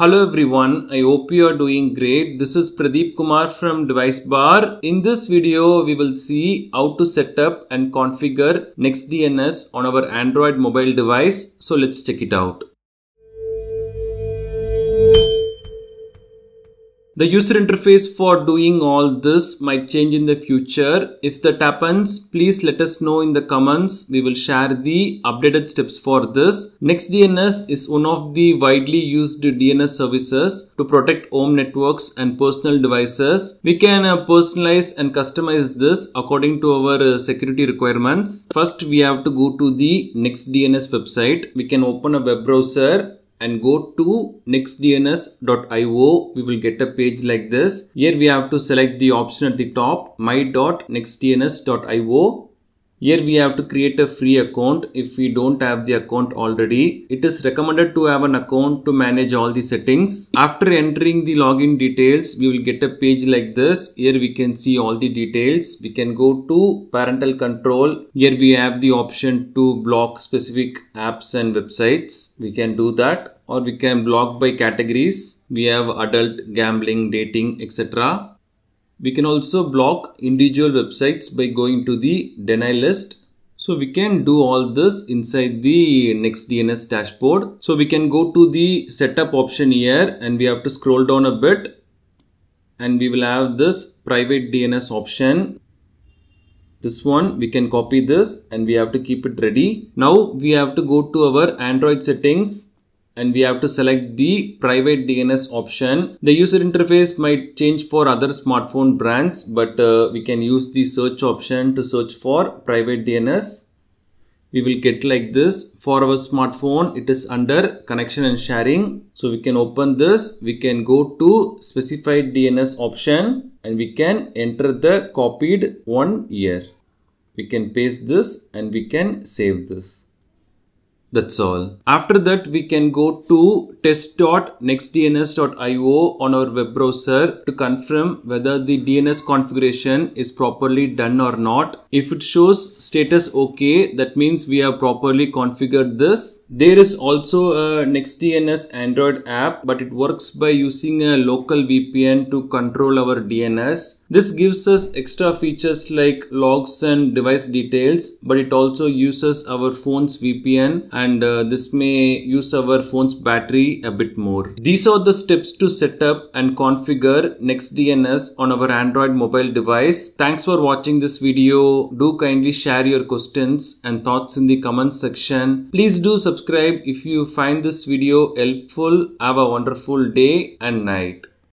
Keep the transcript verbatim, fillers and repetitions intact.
Hello everyone, I hope you are doing great. This is Pradeep Kumar from DeviceBar. In this video, we will see how to set up and configure NextDNS on our Android mobile device. So let's check it out. The user interface for doing all this might change in the future. If that happens, please let us know in the comments. We will share the updated steps for this. NextDNS is one of the widely used D N S services to protect home networks and personal devices. We can personalize and customize this according to our security requirements. First, we have to go to the NextDNS website. We can open a web browser and go to next D N S dot I O. We will get a page like this. Here we have to select the option at the top, my dot next D N S dot I O. Here we have to create a free account if we don't have the account already. It is recommended to have an account to manage all the settings. After entering the login details, we will get a page like this. Here we can see all the details. We can go to parental control. Here we have the option to block specific apps and websites. We can do that, or we can block by categories. We have adult, gambling, dating, et cetera. We can also block individual websites by going to the deny list. So we can do all this inside the NextDNS dashboard. So we can go to the setup option here and we have to scroll down a bit. And we will have this private D N S option. This one, we can copy this and we have to keep it ready. Now we have to go to our Android settings. And we have to select the private D N S option. The user interface might change for other smartphone brands, but uh, we can use the search option to search for private D N S. We will get like this. For our smartphone, it is under connection and sharing. So we can open this. We can go to specified D N S option and we can enter the copied one here. We can paste this and we can save this. That's all. After that, we can go to test dot next D N S dot I O on our web browser to confirm whether the D N S configuration is properly done or not. If it shows status OK, that means we have properly configured this. There is also a NextDNS Android app, but it works by using a local V P N to control our D N S. This gives us extra features like logs and device details, but it also uses our phone's V P N. And uh, this may use our phone's battery a bit more. These are the steps to set up and configure NextDNS on our Android mobile device. Thanks for watching this video. Do kindly share your questions and thoughts in the comment section. Please do subscribe if you find this video helpful. Have a wonderful day and night.